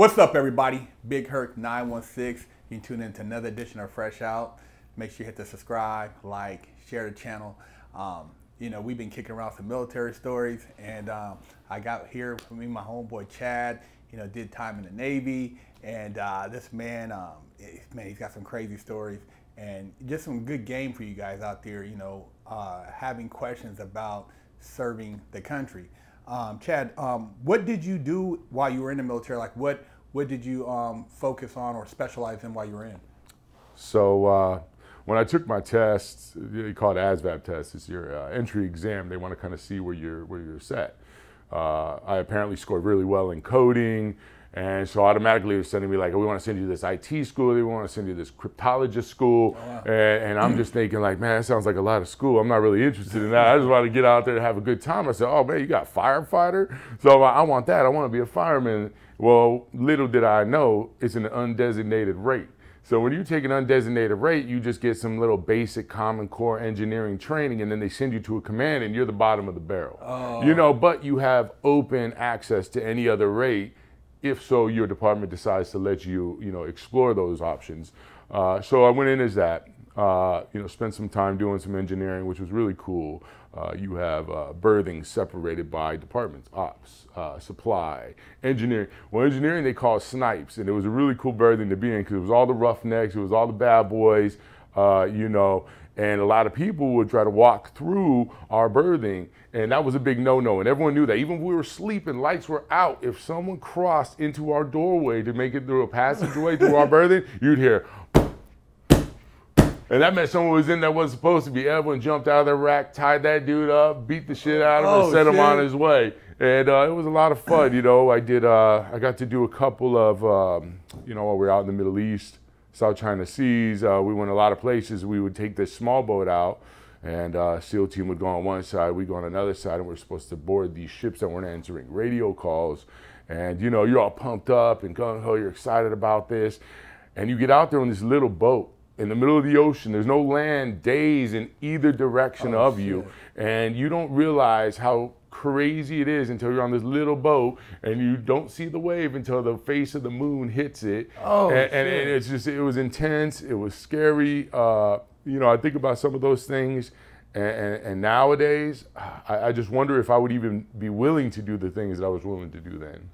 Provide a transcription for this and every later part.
What's up, everybody? Big Herc 916. You can tune in to another edition of Fresh Out. Make sure you hit the subscribe, like, share the channel. You know, we've been kicking around some military stories, and I got here from me, my homeboy Chad, you know, did time in the Navy, and this man, he's got some crazy stories, and just some good game for you guys out there, you know, having questions about serving the country. Chad, what did you do while you were in the military? Like, what did you focus on or specialize in while you were in? So when I took my tests, they call it ASVAB test. It's your entry exam. They want to kind of see where you're set. I apparently scored really well in coding, and so automatically they're sending me like, oh, we want to send you to this IT school, we want to send you to this cryptologist school. Oh, wow. And I'm just thinking like, man, that sounds like a lot of school. I'm not really interested in that. I just want to get out there and have a good time. I said, oh man, you got firefighter? So I want that. I want to be a fireman. Well, little did I know, it's an undesignated rate. So when you take an undesignated rate, you just get some little basic Common Core engineering training, and then they send you to a command, and you're the bottom of the barrel. Oh. You know, but you have open access to any other rate, if so your department decides to let you, you know, explore those options. So I went in as that, you know, spent some time doing some engineering, which was really cool. You have berthing separated by departments, ops, supply, engineering. Well, engineering they call snipes, and it was a really cool berthing to be in because it was all the roughnecks, it was all the bad boys, you know, and a lot of people would try to walk through our berthing, and that was a big no-no, and everyone knew that. Even when we were sleeping, lights were out. If someone crossed into our doorway to make it through a passageway through our berthing, you'd hear, and that meant someone was in there wasn't supposed to be. Everyone jumped out of their rack, tied that dude up, beat the shit out of him, and sent him on his way. And it was a lot of fun, you know. I got to do a couple of, you know, while we were out in the Middle East, South China Seas, we went a lot of places. We would take this small boat out, and SEAL team would go on one side, we'd go on another side, and we're supposed to board these ships that weren't answering radio calls. And, you know, you're all pumped up and gung-ho, you're excited about this. And you get out there on this little boat, in the middle of the ocean, there's no land, days in either direction of you. And you don't realize how crazy it is until you're on this little boat and you don't see the wave until the face of the moon hits it. Oh, and it's just, it was intense, it was scary. You know, I think about some of those things, and nowadays, I just wonder if I would even be willing to do the things that I was willing to do then.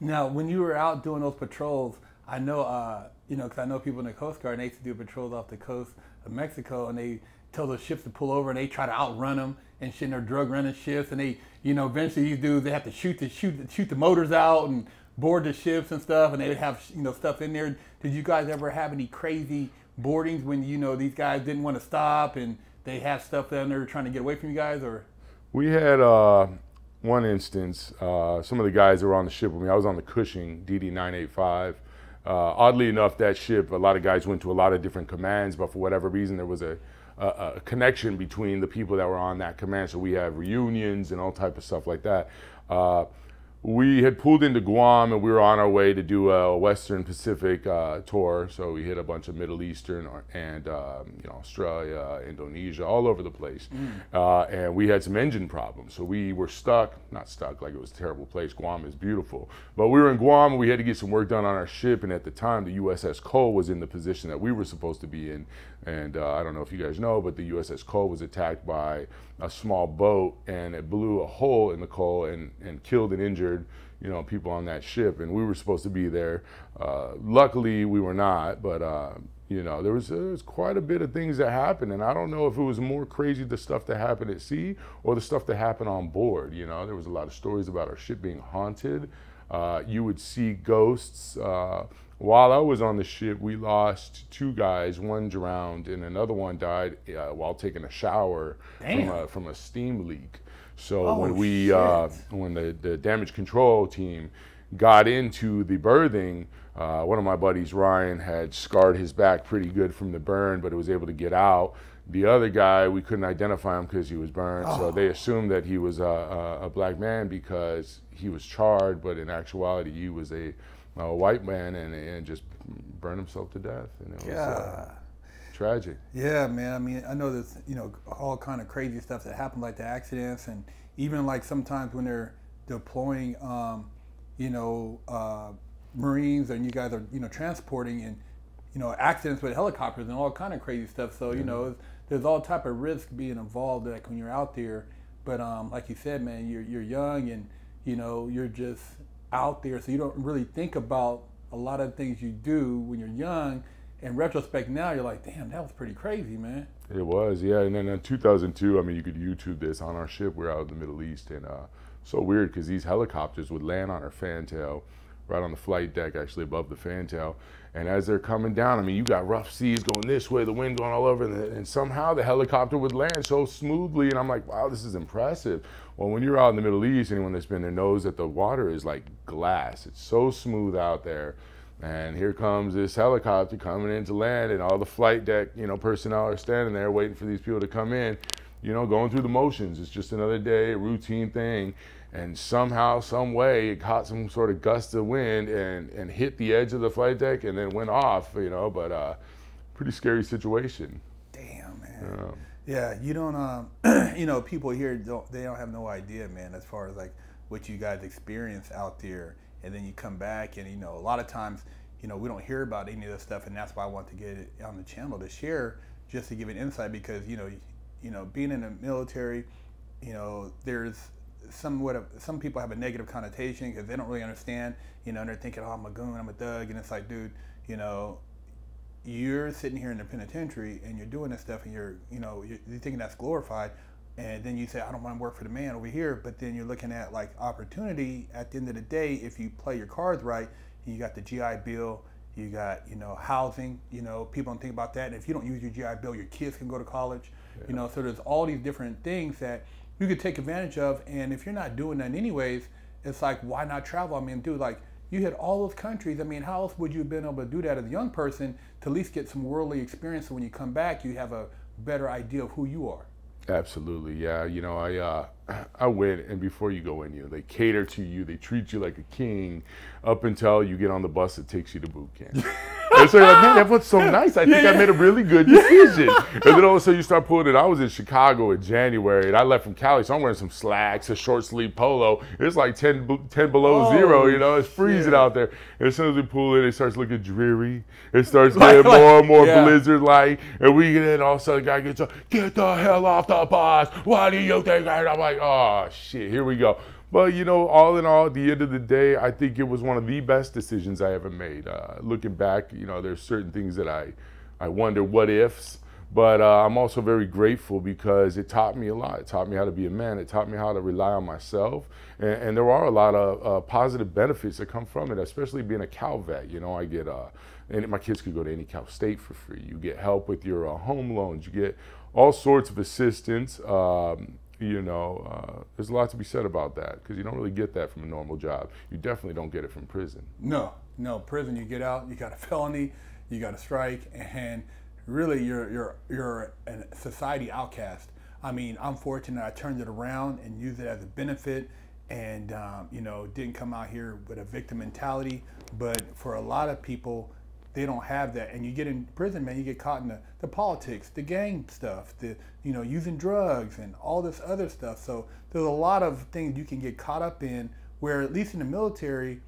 Now, when you were out doing those patrols, I know, you know, because I know people in the Coast Guard, and they used to do patrols off the coast of Mexico, and they tell those ships to pull over, and they try to outrun them and shit in their drug running ships, and they, you know, eventually these dudes, they have to shoot the motors out and board the ships and stuff, and they would have, you know, stuff in there. Did you guys ever have any crazy boardings when, you know, these guys didn't want to stop and they have stuff down there trying to get away from you guys, or? We had one instance, some of the guys that were on the ship with me, I was on the Cushing DD-985. Oddly enough, that ship, a lot of guys went to a lot of different commands, but for whatever reason, there was a connection between the people that were on that command. So we have reunions and all type of stuff like that. We had pulled into Guam, and we were on our way to do a Western Pacific tour. So we hit a bunch of Middle Eastern and you know, Australia, Indonesia, all over the place. And we had some engine problems. So we were stuck, not stuck, like it was a terrible place. Guam is beautiful. But we were in Guam, and we had to get some work done on our ship. And at the time, the USS Cole was in the position that we were supposed to be in. And I don't know if you guys know, but the USS Cole was attacked by a small boat, and it blew a hole in the Cole and killed and injured, you know, people on that ship, and we were supposed to be there. Luckily, we were not, but you know, there was quite a bit of things that happened, and I don't know if it was more crazy the stuff that happened at sea or the stuff that happened on board. You know, there was a lot of stories about our ship being haunted. You would see ghosts. While I was on the ship, we lost two guys. One drowned, and another one died while taking a shower from a steam leak. So when the damage control team got into the berthing, one of my buddies, Ryan, had scarred his back pretty good from the burn, but it was able to get out. The other guy, we couldn't identify him because he was burned. Oh. So they assumed that he was a black man because he was charred, but in actuality, he was a white man and just burned himself to death. And it was tragic. Yeah, man. I mean, I know there's, you know, all kind of crazy stuff that happened, like the accidents, and even like sometimes when they're deploying, you know, Marines and you guys are, you know, transporting and, you know, accidents with helicopters and all kind of crazy stuff. So, you know, there's all type of risk being involved, like when you're out there. But like you said, man, you're young and, you know, you're just out there. So you don't really think about a lot of things you do when you're young. In retrospect now, you're like, damn, that was pretty crazy, man. It was, yeah. And then in 2002, I mean, you could YouTube this. On our ship, we're out in the Middle East. And so weird because these helicopters would land on our fantail, right on the flight deck, actually above the fantail. And as they're coming down, I mean, you got rough seas going this way, the wind going all over, and somehow the helicopter would land so smoothly. And I'm like, wow, this is impressive. Well, when you're out in the Middle East, anyone that's been there knows that the water is like glass. It's so smooth out there. And here comes this helicopter coming in to land, and all the flight deck, you know, personnel are standing there waiting for these people to come in, you know, going through the motions. It's just another day, a routine thing. And somehow, some way, it caught some sort of gust of wind and hit the edge of the flight deck and then went off, you know, but pretty scary situation. Damn, man. Yeah, you don't, you know, people here, they don't have no idea, man, as far as like what you guys experience out there. And then you come back and, you know, a lot of times, you know, we don't hear about any of this stuff, and that's why I want to get it on the channel to share, just to give an insight, because, you know, being in the military, you know, there's somewhat of, some people have a negative connotation because they don't really understand, you know, and they're thinking, oh, I'm a goon, I'm a thug, and it's like, dude, you know, you're sitting here in the penitentiary and you're doing this stuff and you're, you know, you're thinking that's glorified, and then you say, I don't want to work for the man over here, but then you're looking at like opportunity at the end of the day. If you play your cards right, you got the GI Bill, you got, you know, housing, you know, people don't think about that. And if you don't use your GI Bill, your kids can go to college, you know, so there's all these different things that you could take advantage of. And if you're not doing that anyways, it's like, why not travel? I mean, dude, like you hit all those countries. I mean, how else would you have been able to do that as a young person to at least get some worldly experience? So when you come back, you have a better idea of who you are. Absolutely, yeah. You know, I went, and before you go in, you know, they cater to you, they treat you like a king, up until you get on the bus that takes you to boot camp. And so you're like, man, that was so nice. I think I made a really good decision. And then all of a sudden you start pulling it. I was in Chicago in January, and I left from Cali, so I'm wearing some slacks, a short sleeve polo. It's like 10 below zero, you know, it's freezing out there. And as soon as we pull in, it starts looking dreary. It starts getting more and more blizzard-like. And we get in, all of a sudden, the guy gets up, get the hell off the bus. Why do you think I... I'm like, oh, shit, here we go. But, you know, all in all, at the end of the day, I think it was one of the best decisions I ever made. Looking back, you know, there's certain things that I wonder what ifs, but I'm also very grateful because it taught me a lot. It taught me how to be a man. It taught me how to rely on myself. And there are a lot of positive benefits that come from it, especially being a Cal vet. You know, I get, and my kids could go to any Cal State for free. You get help with your home loans. You get all sorts of assistance. You know, there's a lot to be said about that because you don't really get that from a normal job. You definitely don't get it from prison. No, no, prison, you get out, you got a felony, you got a strike, and really you're a society outcast. I mean, I'm fortunate I turned it around and used it as a benefit, and you know, didn't come out here with a victim mentality. But for a lot of people, they don't have that. And you get in prison, man, you get caught in the politics, the gang stuff, the, you know, using drugs and all this other stuff. So there's a lot of things you can get caught up in, where at least in the military,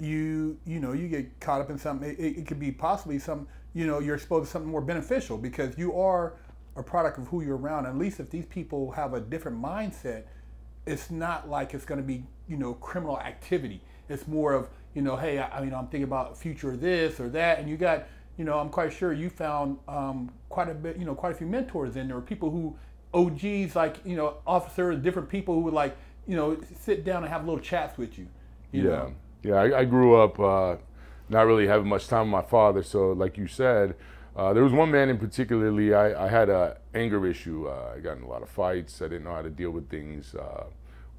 you know, you get caught up in something. It could be possibly some, you know, you're exposed to something more beneficial because you are a product of who you're around. At least if these people have a different mindset, it's not like it's gonna be, you know, criminal activity. It's more of, you know, hey, I mean, I'm thinking about future this or that, and you got, you know, I'm quite sure you found quite a bit, you know, quite a few mentors in there, people who, OGs, like, you know, officers, different people who would, like, you know, sit down and have little chats with you. You know? Yeah, I grew up not really having much time with my father, so like you said, there was one man in particularly, I had a anger issue. I got in a lot of fights. I didn't know how to deal with things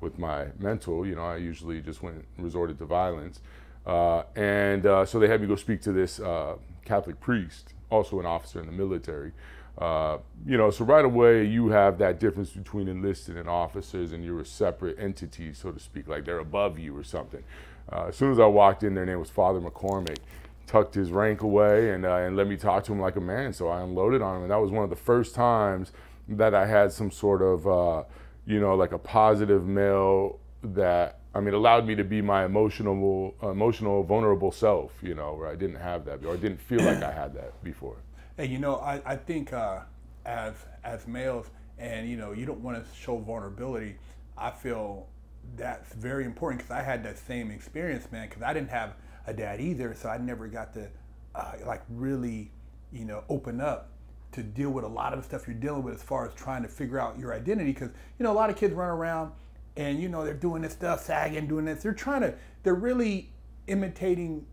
with my mental. You know, I usually just resorted to violence. So they had me go speak to this Catholic priest, also an officer in the military. You know, so right away you have that difference between enlisted and officers, and you're a separate entity, so to speak, like they're above you or something. As soon as I walked in, their name was Father McCormick, tucked his rank away and let me talk to him like a man. So I unloaded on him, and that was one of the first times that I had some sort of, you know, like a positive male that I mean, allowed me to be my emotional, vulnerable self, you know, where I didn't have that, or I didn't feel like I had that before. And, you know, I think as males, and, you know, you don't want to show vulnerability, I feel that's very important, because I had that same experience, man, because I didn't have a dad either, so I never got to, like, really, you know, open up to deal with a lot of the stuff you're dealing with as far as trying to figure out your identity, because, you know, a lot of kids run around, and, you know, they're doing this stuff, sagging, doing this. They're trying to, they're really imitating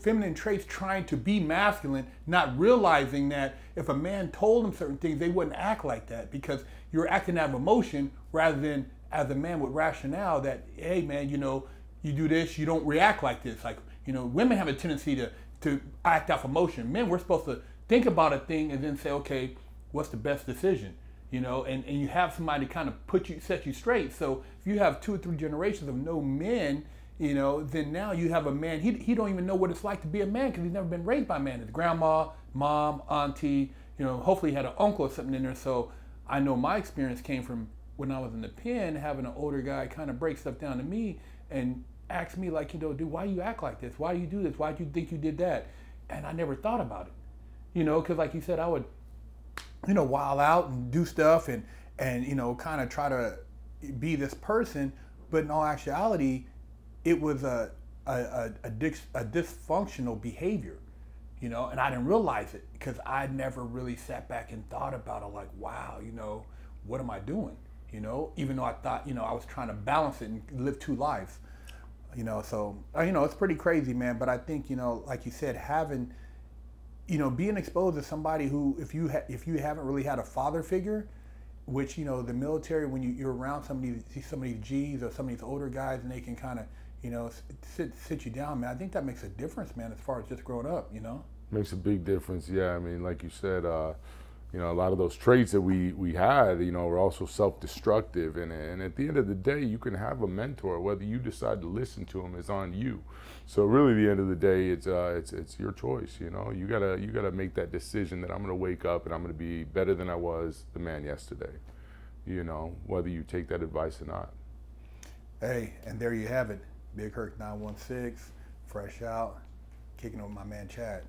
feminine traits, trying to be masculine, not realizing that if a man told them certain things, they wouldn't act like that, because you're acting out of emotion rather than as a man with rationale that, hey, man, you know, you do this, you don't react like this. Like, you know, women have a tendency to act out of emotion. Men, we're supposed to think about a thing and then say, okay, what's the best decision? You know, and you have somebody kind of put you, set you straight. So if you have 2 or 3 generations of no men, you know, then now you have a man, he don't even know what it's like to be a man, because he's never been raised by a man. His grandma, mom, auntie, you know, hopefully he had an uncle or something in there. So I know my experience came from when I was in the pen, having an older guy kind of break stuff down to me and ask me, like, you know, dude, why do you act like this? Why do you do this? Why do you think you did that? And I never thought about it, you know, because like you said, I would, you know, wild out and do stuff and you know, kind of try to be this person, but in all actuality, it was a dysfunctional behavior, you know, and I didn't realize it because I never really sat back and thought about it like, wow, you know, what am I doing? You know, even though I thought, you know, I was trying to balance it and live 2 lives, you know, so, you know, it's pretty crazy, man, but I think, you know, like you said, having, you know, being exposed to somebody who, if you haven't really had a father figure, which, you know, the military, when you're around some of these G's or some of these older guys, and they can kind of, you know, sit you down, man, I think that makes a difference, man, as far as just growing up, you know? Makes a big difference, yeah. I mean, like you said, you know, a lot of those traits that we had, you know, were also self-destructive, and at the end of the day, you can have a mentor. Whether you decide to listen to him is on you. So really, at the end of the day, it's your choice. You know, you gotta make that decision that I'm gonna wake up and I'm gonna be better than I was the man yesterday. You know, whether you take that advice or not. Hey, and there you have it, Big Herc 916, Fresh Out, kicking over my man Chad.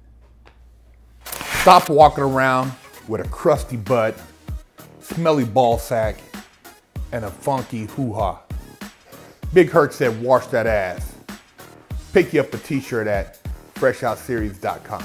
Stop walking around with a crusty butt, smelly ball sack, and a funky hoo-ha. Big Herc said, wash that ass. Pick you up a t-shirt at freshoutseries.com.